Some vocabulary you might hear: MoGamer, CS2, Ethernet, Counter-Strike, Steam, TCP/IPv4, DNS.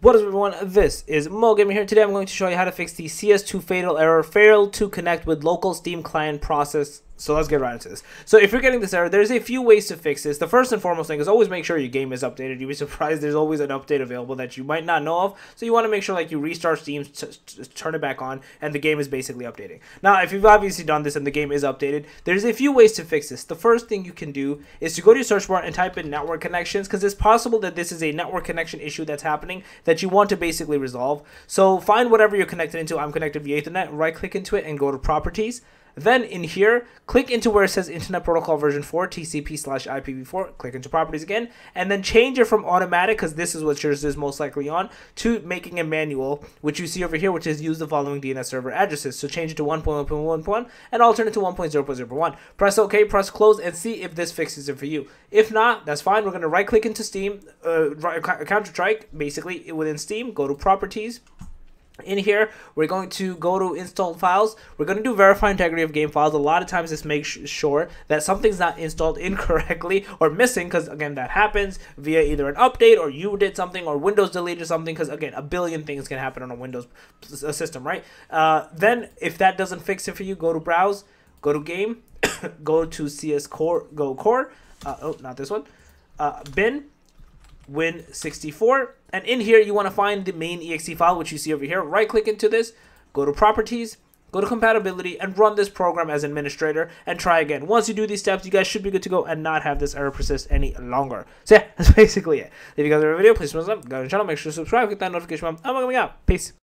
What is up, everyone? This is MoGamer here. Today I'm going to show you how to fix the CS2 fatal error, failed to connect with local Steam client process. So let's get right into this. So if you're getting this error, there's a few ways to fix this. The first and foremost thing is always make sure your game is updated. You'd be surprised, there's always an update available that you might not know of. So you want to make sure like you restart Steam, turn it back on, and the game is basically updating. Now, if you've obviously done this and the game is updated, there's a few ways to fix this. The first thing you can do is to go to your search bar and type in network connections, because it's possible that this is a network connection issue that's happening that you want to basically resolve. So find whatever you're connected into. I'm connected via Ethernet. Right click into it and go to properties. Then in here, click into where it says Internet Protocol version 4, TCP/IPv4, click into properties again, and then change it from automatic, because this is what yours is most likely on, to making a manual, which you see over here, which is use the following DNS server addresses. So change it to 1.1.1.1 and alternate to 1.0.0.1. Press OK, press close, and see if this fixes it for you. If not, that's fine. We're going to right click into Steam, Counter-Strike, basically within Steam, go to properties. In here, we're going to go to installed files. We're going to do verify integrity of game files. A lot of times this makes sure that something's not installed incorrectly or missing, because again, that happens via either an update or you did something or Windows deleted something, because again, a billion things can happen on a Windows system, right? Then if that doesn't fix it for you, go to browse, go to game, go to CS core, go core, bin, win64, and in here you want to find the main exe file, which you see over here. Right click into this, go to properties, go to compatibility, and run this program as administrator and try again. Once you do these steps, you guys should be good to go and not have this error persist any longer. So yeah, that's basically it. If you guys have a video, please thumbs up, guys on the channel, make sure to subscribe, click that notification bell. I'm coming out. Peace.